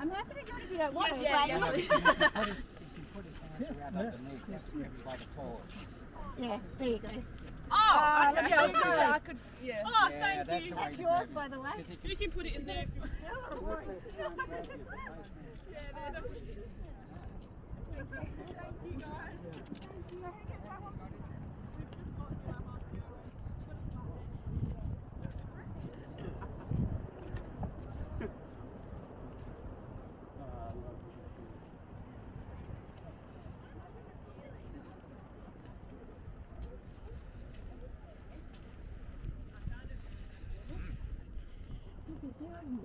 I'm happy to do it if you don't want to. Yeah, yes. You put his hands around the knees, that's grabbed by the paws. Yeah, there you go. Oh, okay. Yeah, I was going to say I could. Yeah. Oh, yeah, thank you. That's yours, by the way. You can put it in there if you want. Yeah, there. Thank you, guys. Thank you. You see him?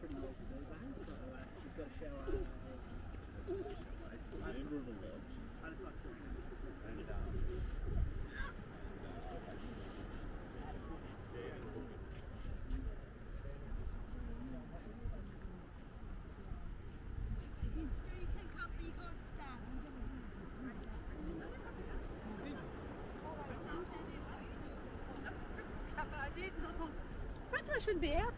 Pretty well today, so she's got a shower. I didn't really well. I just like something and I shouldn't be out.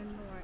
More.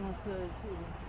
公司去。